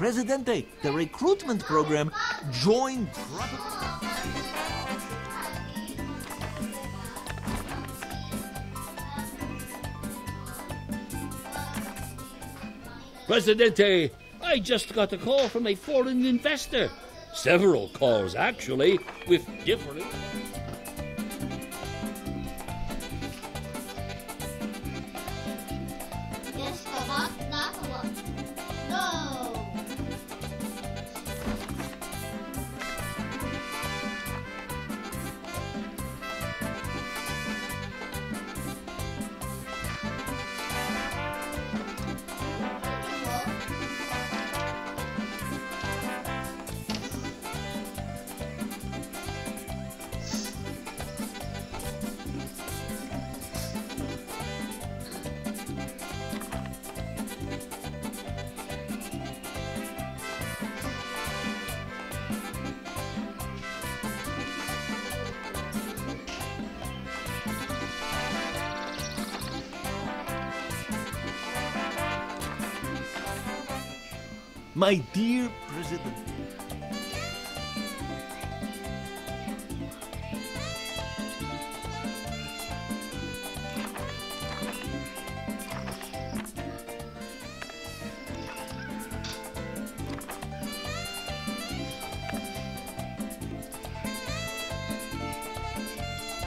Presidente, the recruitment program joined. Presidente, I just got a call from a foreign investor. Several calls, actually, with different... My dear President.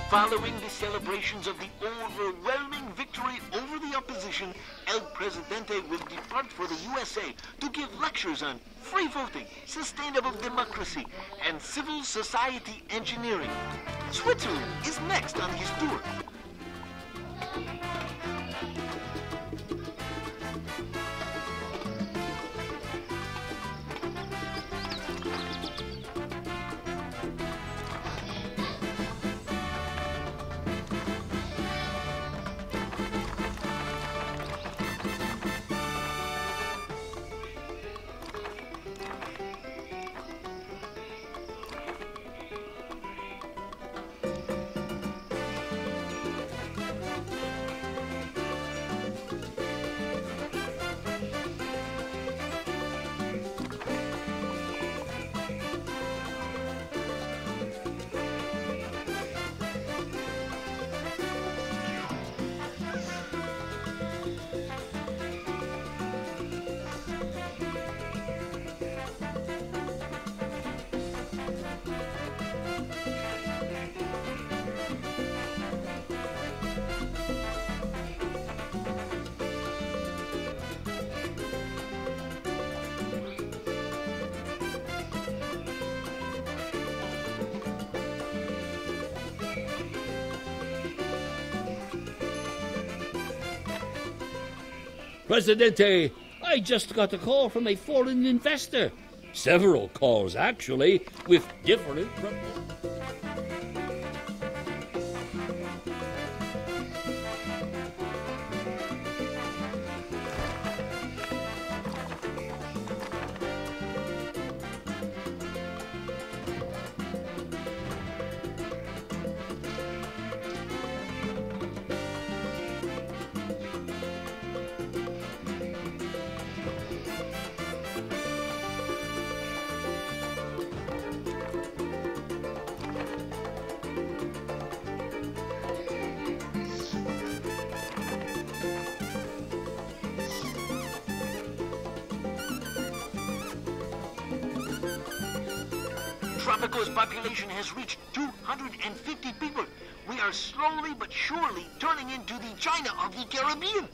Following the celebrations of the overwhelming victory over the opposition, El Presidente will depart for the USA to give lectures on free voting, sustainable democracy, and civil society engineering. Switzerland is next on his tour. Presidente, I just got a call from a foreign investor. Several calls, actually, with different... Tropico's population has reached 250 people. We are slowly but surely turning into the China of the Caribbean.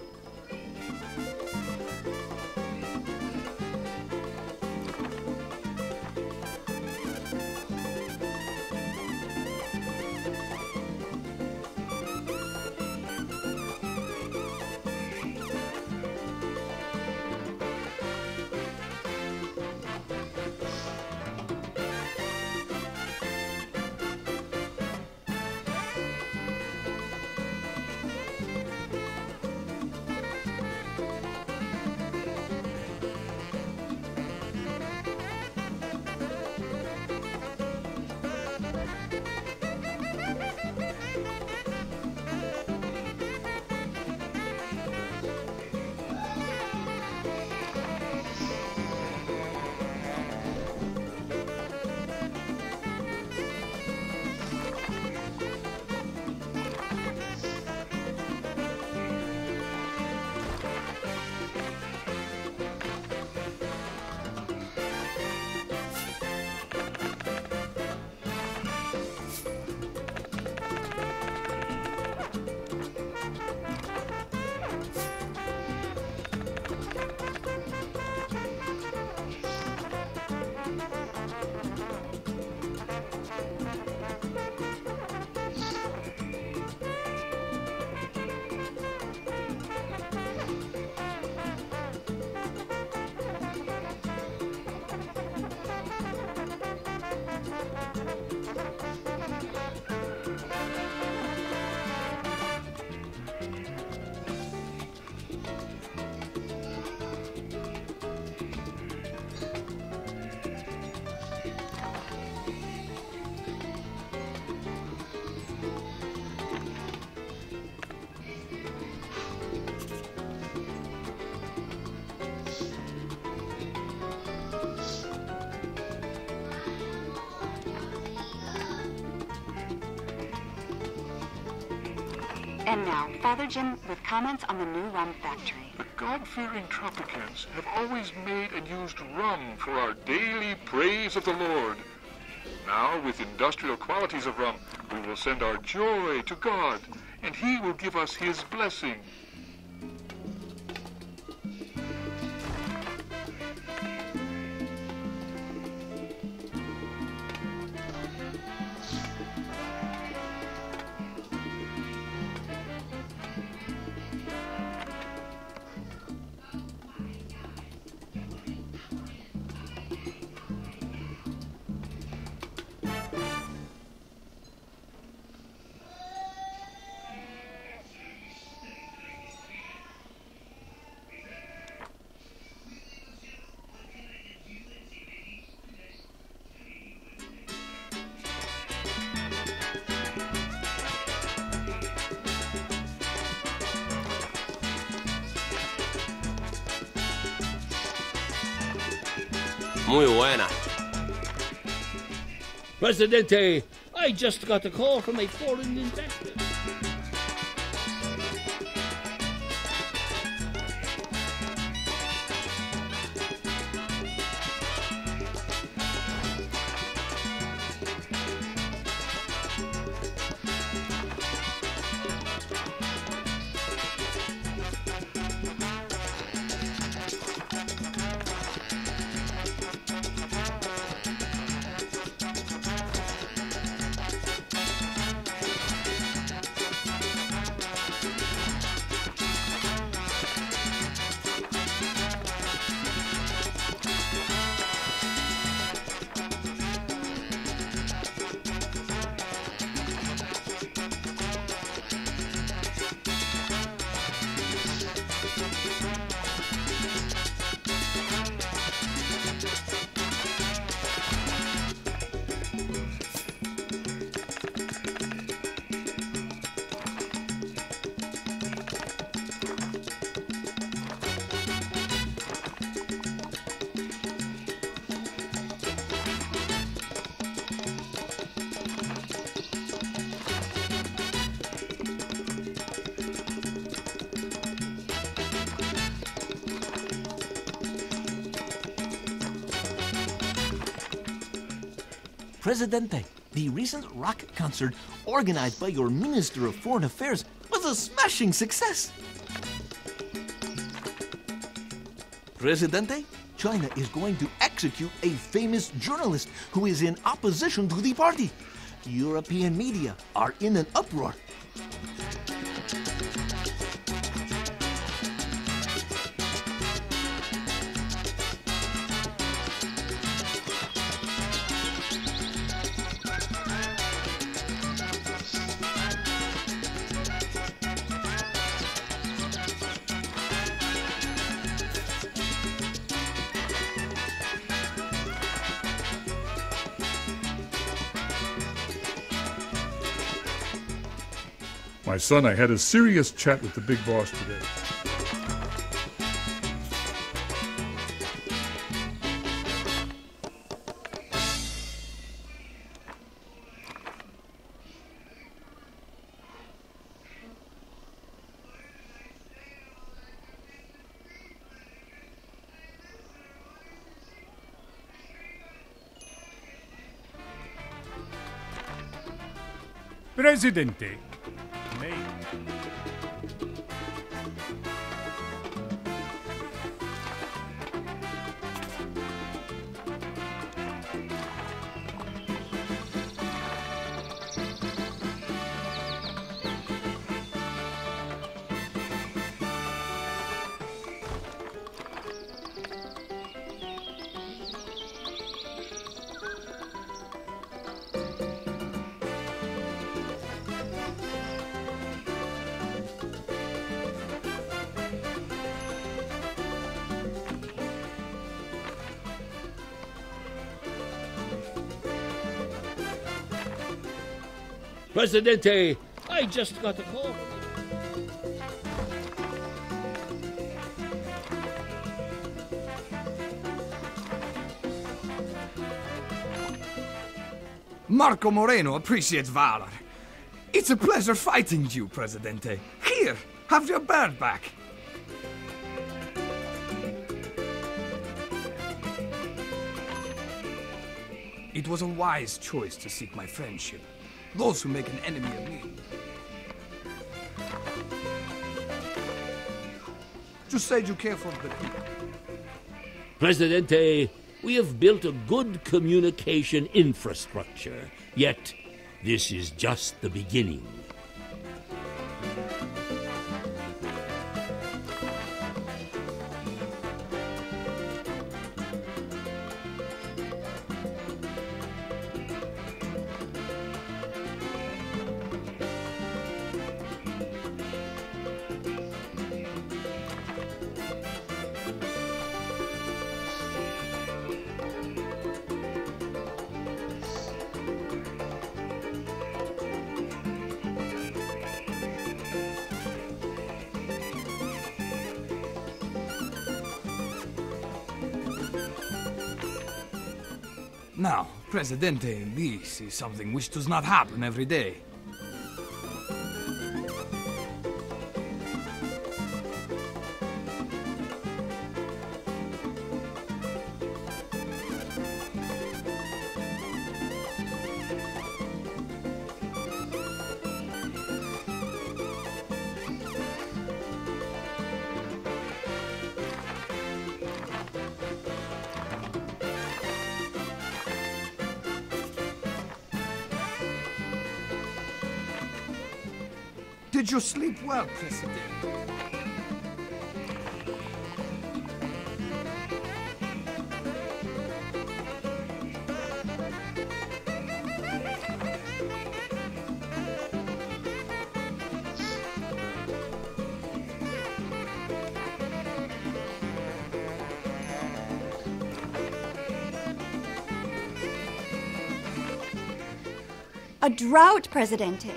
And now, Father Jim with comments on the new rum factory. The God-fearing Tropicans have always made and used rum for our daily praise of the Lord. Now, with industrial qualities of rum, we will send our joy to God, and He will give us His blessing. Muy buena. Presidente, I just got a call from a foreign investor. Presidente, the recent rock concert organized by your Minister of Foreign Affairs was a smashing success. Presidente, China is going to execute a famous journalist who is in opposition to the party. European media are in an uproar. My son, I had a serious chat with the big boss today. Presidente. Presidente, I just got a call. Marco Moreno appreciates valor. It's a pleasure fighting you, Presidente. Here, have your bird back. It was a wise choice to seek my friendship. Those who make an enemy of me. You said you care for the people. Presidente, we have built a good communication infrastructure, yet this is just the beginning. Now, Presidente, this is something which does not happen every day. Did you sleep well, Presidente? A drought, Presidente.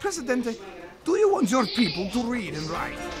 Presidente, do you want your people to read and write?